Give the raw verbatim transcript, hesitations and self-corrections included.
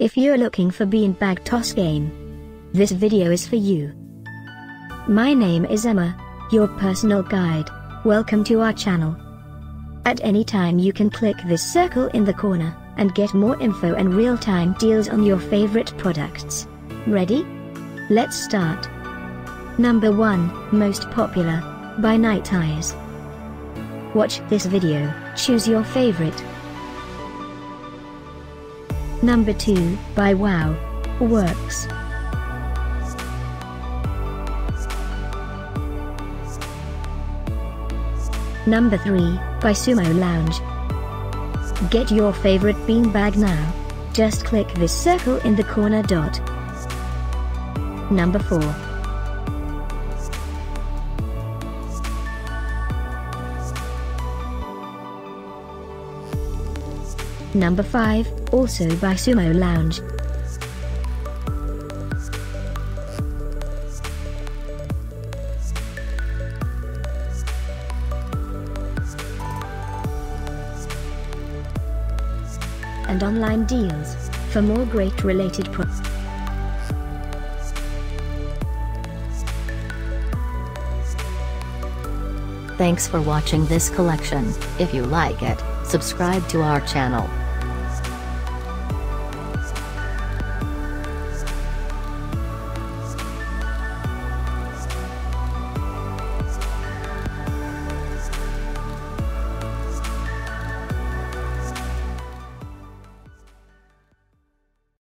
If you're looking for beanbag toss game, this video is for you. My name is Emma, your personal guide. Welcome to our channel. At any time you can click this circle in the corner, and get more info and real-time deals on your favorite products. Ready? Let's start. Number one, Most Popular, by Nite Ize. Watch this video, choose your favorite. Number two, by Wow! Works. Number three, by Sumo Lounge. Get your favorite beanbag now. Just click this circle in the corner dot. Number four. Number five, also by Sumo Lounge. And online deals for more great related products. Thanks for watching this collection. If you like it, subscribe to our channel.